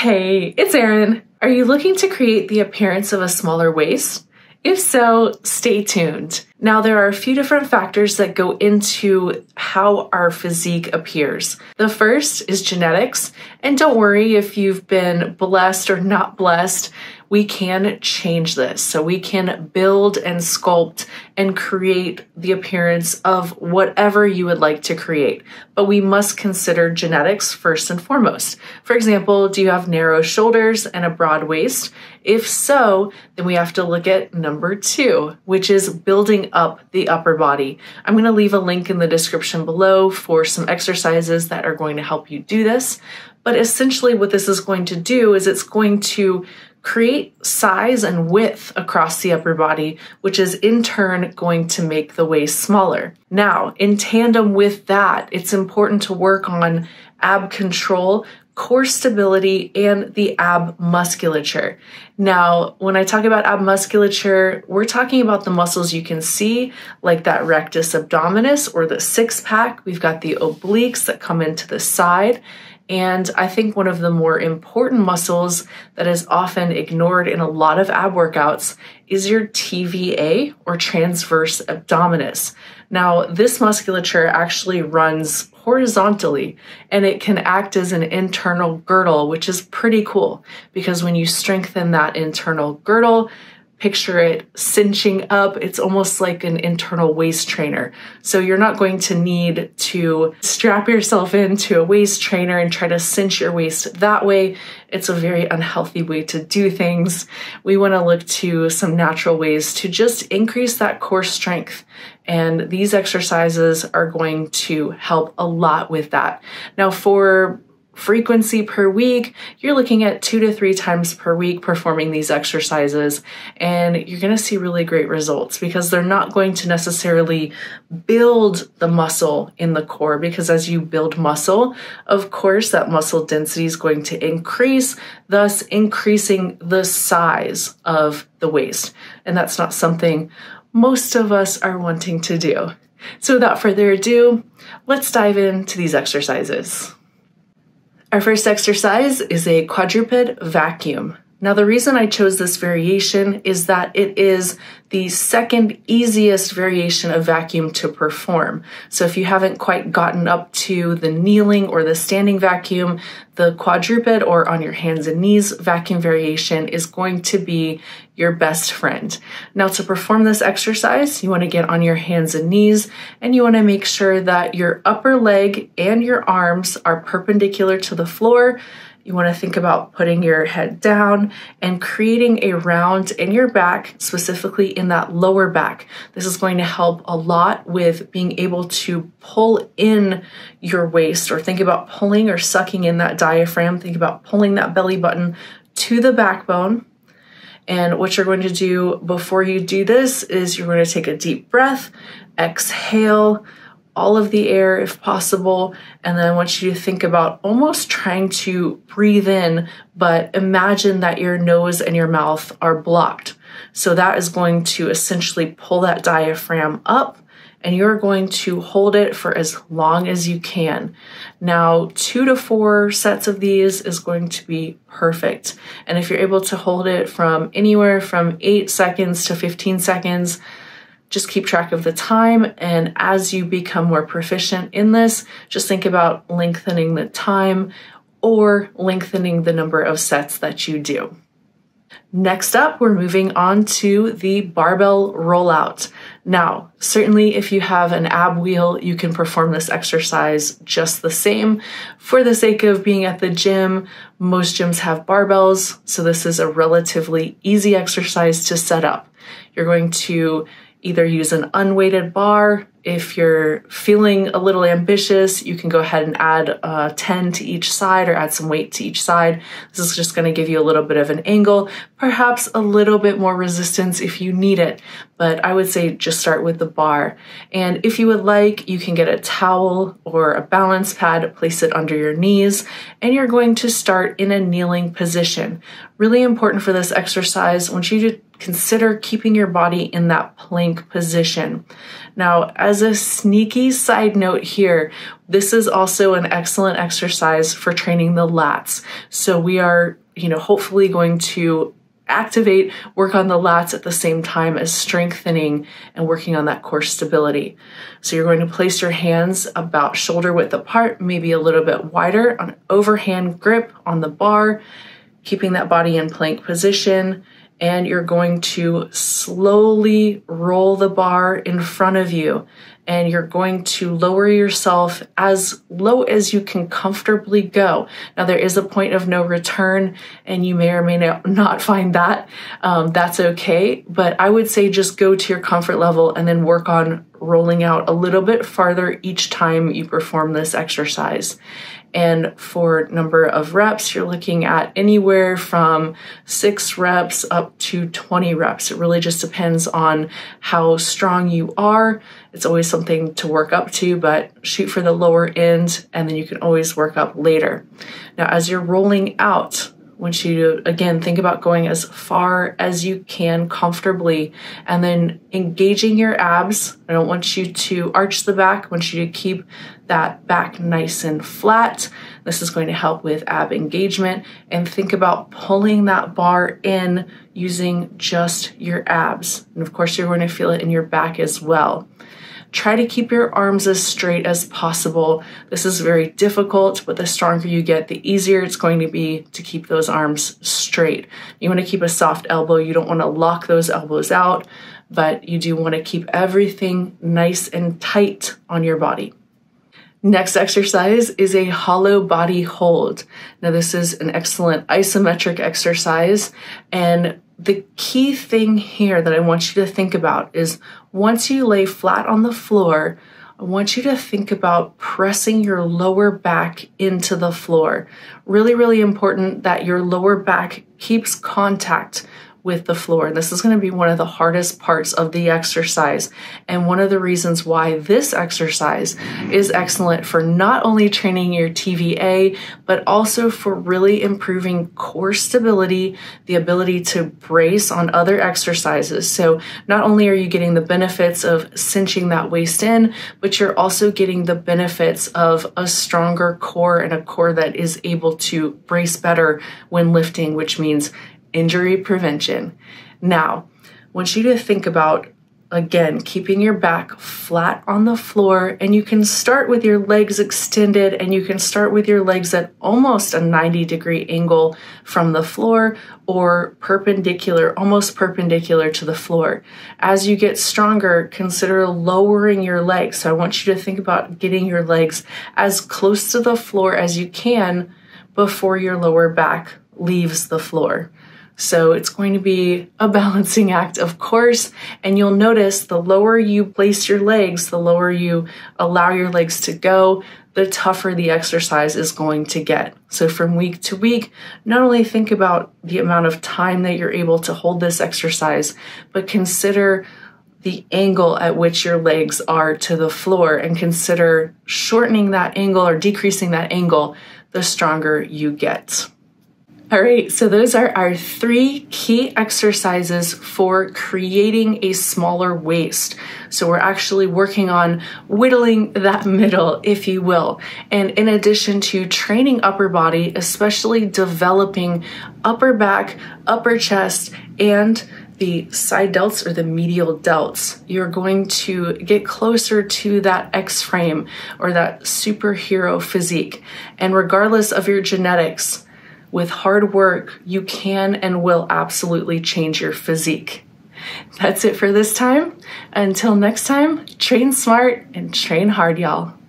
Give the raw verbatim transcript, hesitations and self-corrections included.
Hey, it's Erin. Are you looking to create the appearance of a smaller waist? If so, stay tuned. Now, there are a few different factors that go into how our physique appears. The first is genetics, and don't worry if you've been blessed or not blessed, we can change this. So we can build and sculpt and create the appearance of whatever you would like to create, but we must consider genetics first and foremost. For example, do you have narrow shoulders and a broad waist? If so, then we have to look at number two, which is building up the upper body. I'm going to leave a link in the description below for some exercises that are going to help you do this, but essentially what this is going to do is it's going to create size and width across the upper body, which is in turn going to make the waist smaller. Now, in tandem with that, it's important to work on ab control, core stability, and the ab musculature. Now, when I talk about ab musculature, we're talking about the muscles you can see, like that rectus abdominis or the six pack. We've got the obliques that come into the side. And I think one of the more important muscles that is often ignored in a lot of ab workouts is your T V A or transverse abdominis. Now, this musculature actually runs horizontally and it can act as an internal girdle, which is pretty cool because when you strengthen that internal girdle, picture it cinching up. It's almost like an internal waist trainer. So you're not going to need to strap yourself into a waist trainer and try to cinch your waist that way. It's a very unhealthy way to do things. We want to look to some natural ways to just increase that core strength. And these exercises are going to help a lot with that. Now, for frequency per week, you're looking at two to three times per week performing these exercises, and you're going to see really great results because they're not going to necessarily build the muscle in the core, because as you build muscle, of course, that muscle density is going to increase, thus increasing the size of the waist. And that's not something most of us are wanting to do. So without further ado, let's dive into these exercises. Our first exercise is a quadruped vacuum. Now, the reason I chose this variation is that it is the second easiest variation of vacuum to perform. So if you haven't quite gotten up to the kneeling or the standing vacuum, the quadruped or on your hands and knees vacuum variation is going to be your best friend. Now, to perform this exercise, you want to get on your hands and knees, and you want to make sure that your upper leg and your arms are perpendicular to the floor. You want to think about putting your head down and creating a round in your back, specifically in that lower back. This is going to help a lot with being able to pull in your waist, or think about pulling or sucking in that diaphragm. Think about pulling that belly button to the backbone. And what you're going to do before you do this is you're going to take a deep breath, exhale all of the air if possible, and then I want you to think about almost trying to breathe in, but imagine that your nose and your mouth are blocked. So that is going to essentially pull that diaphragm up, and you're going to hold it for as long as you can. Now, two to four sets of these is going to be perfect. And if you're able to hold it from anywhere from eight seconds to fifteen seconds, just keep track of the time, and as you become more proficient in this, just think about lengthening the time or lengthening the number of sets that you do. Next up, we're moving on to the barbell rollout. Now, certainly if you have an ab wheel, you can perform this exercise just the same. For the sake of being at the gym, most gyms have barbells, so this is a relatively easy exercise to set up. You're going to either use an unweighted bar. If you're feeling a little ambitious, you can go ahead and add uh, ten to each side or add some weight to each side. This is just going to give you a little bit of an angle, perhaps a little bit more resistance if you need it. but I would say just start with the bar. And if you would like, you can get a towel or a balance pad, place it under your knees, and you're going to start in a kneeling position. Really important for this exercise, I want you to consider keeping your body in that plank position. Now, as a sneaky side note here, this is also an excellent exercise for training the lats. So we are, you know, hopefully going to activate, work on the lats at the same time as strengthening and working on that core stability. So you're going to place your hands about shoulder width apart, maybe a little bit wider, on overhand grip on the bar, keeping that body in plank position. And you're going to slowly roll the bar in front of you, and you're going to lower yourself as low as you can comfortably go. Now, there is a point of no return, and you may or may not find that. Um, that's okay, but I would say just go to your comfort level and then work on rolling out a little bit farther each time you perform this exercise. And for number of reps, you're looking at anywhere from six reps up to twenty reps. It really just depends on how strong you are. It's always something to work up to, but shoot for the lower end, and then you can always work up later. Now, as you're rolling out, I want you to, again, think about going as far as you can comfortably and then engaging your abs. I don't want you to arch the back. I want you to keep that back nice and flat. This is going to help with ab engagement. And think about pulling that bar in using just your abs. And of course, you're going to feel it in your back as well. Try to keep your arms as straight as possible. This is very difficult, but the stronger you get, the easier it's going to be to keep those arms straight. You want to keep a soft elbow. You don't want to lock those elbows out, but you do want to keep everything nice and tight on your body. Next exercise is a hollow body hold. Now, this is an excellent isometric exercise, and the key thing here that I want you to think about is once you lay flat on the floor, I want you to think about pressing your lower back into the floor. Really, really important that your lower back keeps contact with the floor. This is going to be one of the hardest parts of the exercise, and one of the reasons why this exercise is excellent for not only training your T V A, but also for really improving core stability, the ability to brace on other exercises. So not only are you getting the benefits of cinching that waist in, but you're also getting the benefits of a stronger core and a core that is able to brace better when lifting, which means injury prevention. Now, I want you to think about, again, keeping your back flat on the floor, and you can start with your legs extended, and you can start with your legs at almost a ninety degree angle from the floor or perpendicular, almost perpendicular to the floor. As you get stronger, consider lowering your legs. So I want you to think about getting your legs as close to the floor as you can before your lower back leaves the floor. So it's going to be a balancing act, of course, and you'll notice the lower you place your legs, the lower you allow your legs to go, the tougher the exercise is going to get. So from week to week, not only think about the amount of time that you're able to hold this exercise, but consider the angle at which your legs are to the floor, and consider shortening that angle or decreasing that angle the stronger you get. All right, so those are our three key exercises for creating a smaller waist. So we're actually working on whittling that middle, if you will. And in addition to training upper body, especially developing upper back, upper chest, and the side delts or the medial delts, you're going to get closer to that X-frame or that superhero physique. And regardless of your genetics, with hard work, you can and will absolutely change your physique. That's it for this time. Until next time, train smart and train hard, y'all.